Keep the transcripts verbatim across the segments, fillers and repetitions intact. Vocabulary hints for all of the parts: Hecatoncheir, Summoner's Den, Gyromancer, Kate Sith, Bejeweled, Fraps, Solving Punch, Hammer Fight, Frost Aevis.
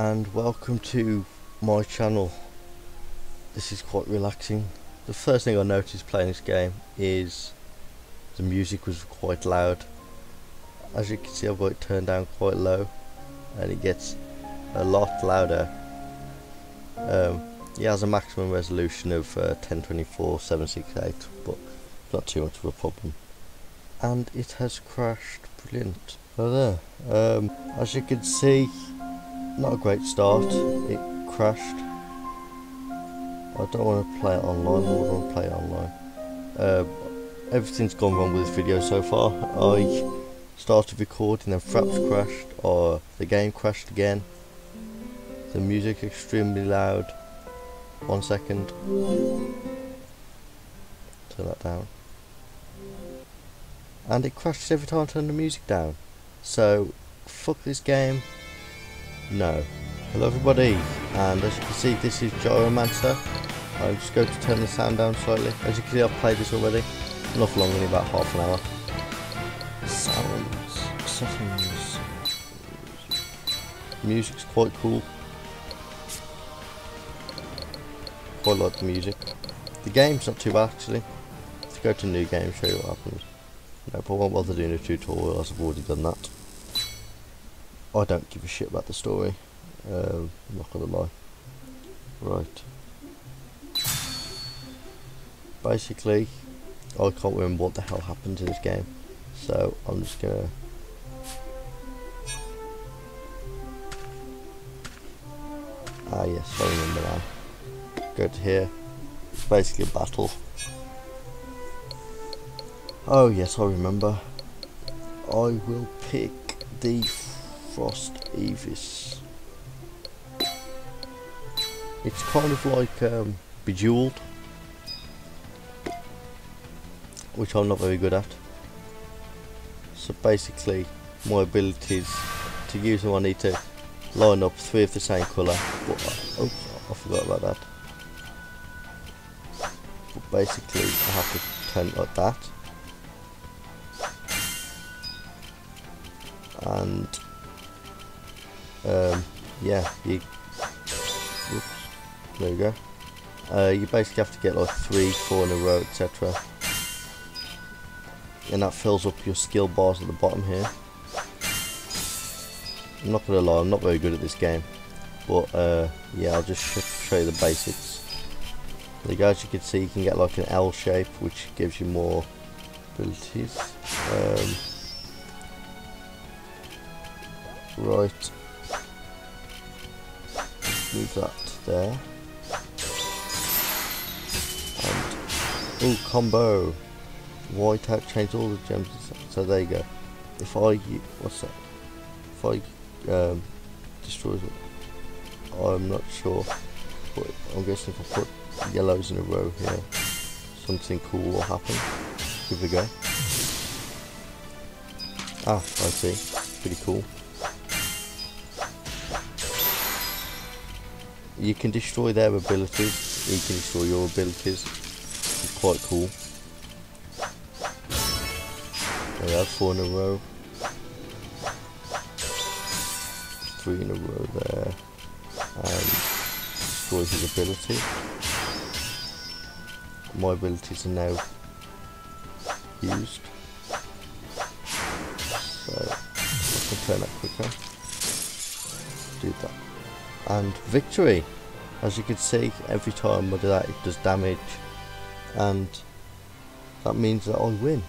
and welcome to my channel. This is quite relaxing. The first thing I noticed playing this game is the music was quite loud. As you can see, I've got it turned down quite low and it gets a lot louder. Um, it has a maximum resolution of uh, ten twenty-four seven sixty-eight, but not too much of a problem. And it has crashed. Brilliant. Hello there. Um, as you can see, not a great start. It crashed. I don't want to play it online. I want to play it online. Uh, everything's gone wrong with this video so far. I started recording, then Fraps crashed, or the game crashed again. The music extremely loud. One second. Turn that down. And it crashes every time I turn the music down. So, fuck this game. No. Hello everybody, and as you can see, this is Gyromancer. I'm just going to turn the sound down slightly. As you can see, I've played this already. Not for long, only about half an hour. Sounds, settings. Music's quite cool. Quite like the music. The game's not too bad actually. Let's go to new game, show you what happens. Nope, I won't bother doing a tutorial, as I've already done that. I don't give a shit about the story, um, I'm not gonna lie. Right. Basically, I can't remember what the hell happened to this game, so I'm just gonna... Ah yes, I remember now. Go to here, it's basically a battle. Oh yes, I remember. I will pick the Frost Aevis. It's kind of like um, Bejeweled, which I'm not very good at. So basically, my abilities to use them, I need to line up three of the same colour. But I, oops, I forgot about that. But basically, I have to turn it like that. And um, yeah, you, oops, there you go. Uh, you basically have to get like three, four in a row, et cetera. And that fills up your skill bars at the bottom here. I'm not gonna lie, I'm not very good at this game, but uh, yeah, I'll just show you the basics. There you go. As you can see, you can get like an L shape, which gives you more abilities. Um, Right, move that there, and, ooh, combo, whiteout changed all the gems, so there you go. If I, what's that, if I um, destroy it, I'm not sure, but I'm guessing if I put yellows in a row here, something cool will happen. Give it a go. Ah, I see, pretty cool. You can destroy their abilities, you can destroy your abilities, it's quite cool. There we are, four in a row. Three in a row there. And destroy his ability. My abilities are now used. So, I can turn that quicker. Do that. And victory! As you can see, every time I do that it does damage, and that means that I win.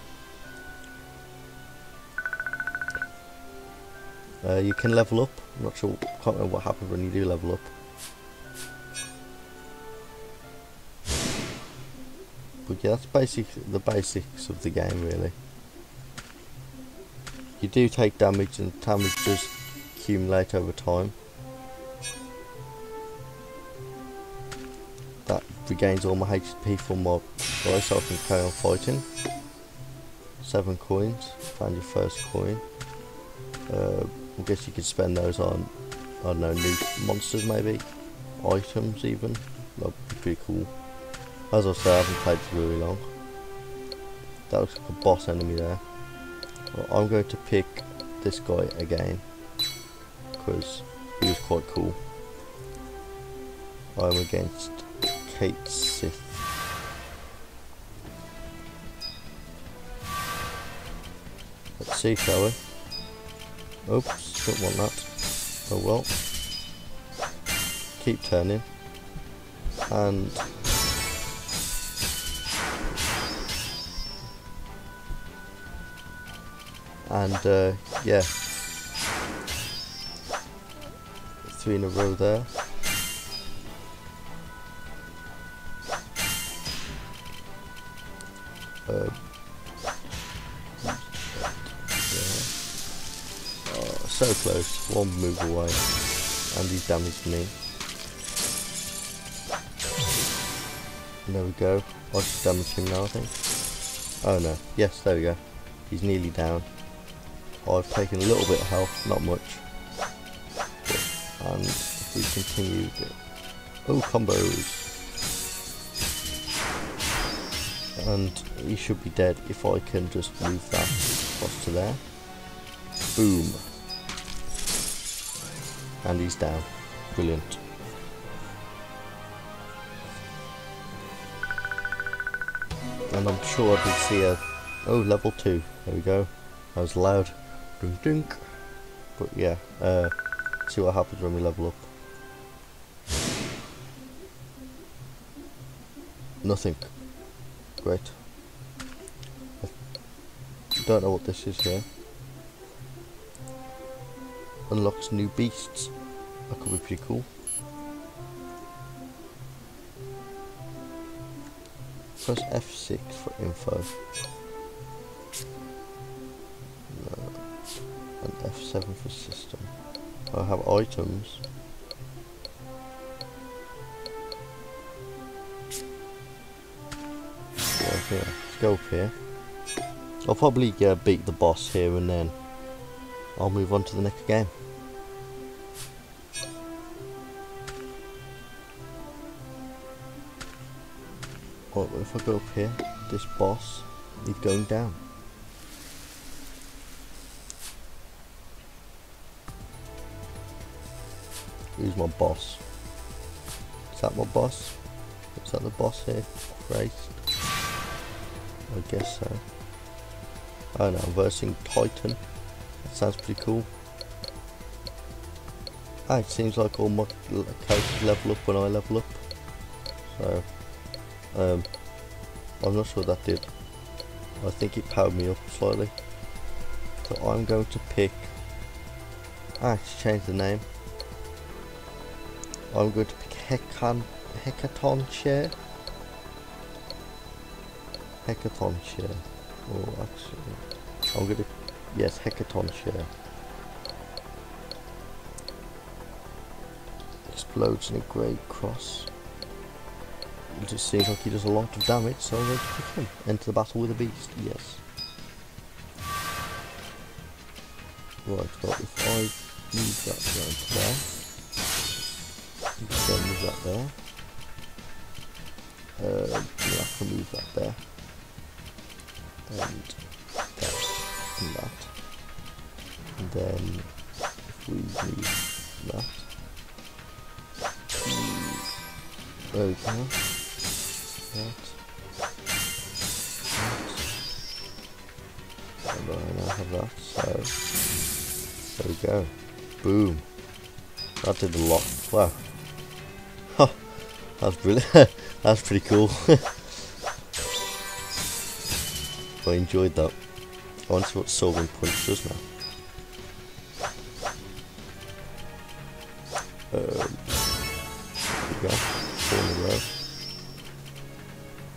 Uh, you can level up. I'm not sure, can't remember what happens when you do level up. But yeah, that's basically the basics of the game really. You do take damage, and damage does accumulate over time. That regains all my H P from my life, so I can carry on fighting. Seven coins, found your first coin. Uh, I guess you could spend those on, I don't know, new monsters maybe, items even. That would be pretty cool. As I say, I haven't played for really long. That looks like a boss enemy there. Well, I'm going to pick this guy again, because He was quite cool. I'm against Kate Sith. Let's see, shall we? Oops, don't want that. Oh well. Keep turning. And and uh, yeah, three in a row there. Uh, yeah. Oh, so close. One move away, and he's damaged me. There we go. I should damage him now, I think. Oh no. Yes, there we go. He's nearly down. I've taken a little bit of health, not much. And if we continue the... Oh, combos! And he should be dead if I can just move that across to there. Boom! And he's down. Brilliant. And I'm sure I did see a... Oh, level two. There we go. That was loud. Dunk, dunk. But yeah, uh, see what happens when we level up. Nothing. Great. I don't know what this is here. Unlocks new beasts. That could be pretty cool. Press F six for info. No. And F seven for system. I have items. Let's go up here. Let's go up here. I'll probably uh, beat the boss here and then I'll move on to the next game. What if I go up here? This boss is going down. Who's my boss? Is that my boss? Is that the boss here? Christ. I guess so. Oh no, I'm versing Titan. That sounds pretty cool. Ah, it seems like all my characters level up when I level up. So, um, I'm not sure that did. I think it powered me up slightly. So I'm going to pick... Ah, it's changed the name. I'm going to pick Hecan Hecatoncheir. Hecatoncheir. Oh, actually, I'm going to yes, Hecatoncheir. Explodes in a grey cross. It just seems like he does a lot of damage, so I'm going to pick him. Enter the battle with a beast. Yes. Right. Well, if I move that down to there. So move that there. Uh, yeah, I can move that there. And that. And that. And then if we move that. There we go. That. That. And I now have that, so. There we go. Boom. That did a lot. Wow. That's brilliant. That's pretty cool. I enjoyed that. I want to see what Solving Punch does now. Um, there we go. Four in a row.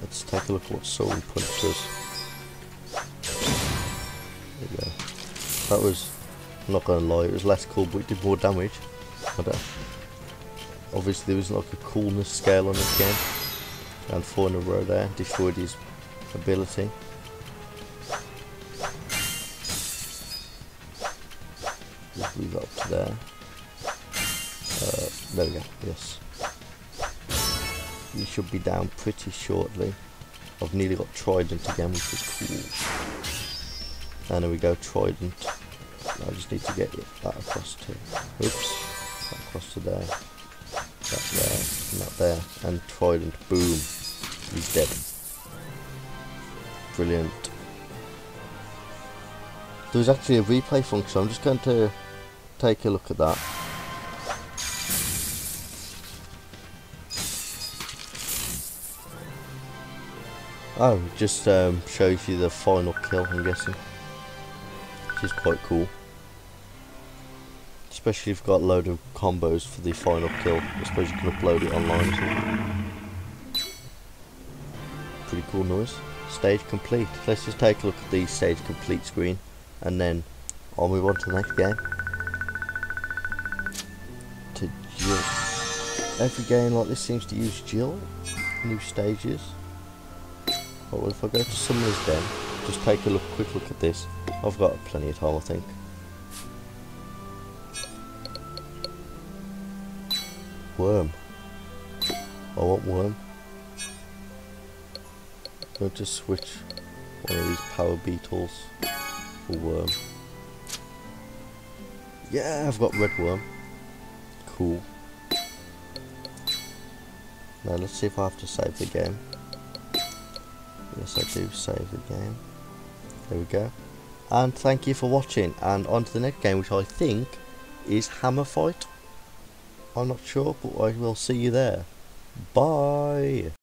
Let's take a look at what Solving Punch does. There we go. That was, I'm not going to lie, it was less cool, but it did more damage. I don't know. Obviously there was like a coolness scale on this game, and four in a row there destroyed his ability. Just move up to there. Uh, there we go, yes. He should be down pretty shortly. I've nearly got Trident again, which is cool. And there we go, Trident. I just need to get it, that across too. Oops. across to there, that there, and that there, and Trident, boom, he's dead. Brilliant. There's actually a replay function, I'm just going to take a look at that. Oh, it just um, shows you the final kill, I'm guessing, which is quite cool. Especially if you've got a load of combos for the final kill, I suppose you can upload it online too. Pretty cool noise. Stage complete. Let's just take a look at the stage complete screen and then I'll move on to the next game. To Jill. Every game like this seems to use Jill. New stages. But well, if I go to Summoner's Den, just take a look, quick look at this. I've got plenty of time, I think. Worm. I want worm. I'm going to switch one of these power beetles for worm. Yeah, I've got red worm. Cool. Now let's see if I have to save the game. Yes, I do save the game. There we go. And thank you for watching. And on to the next game, which I think is Hammer Fight. I'm not sure, but I will see you there. Bye!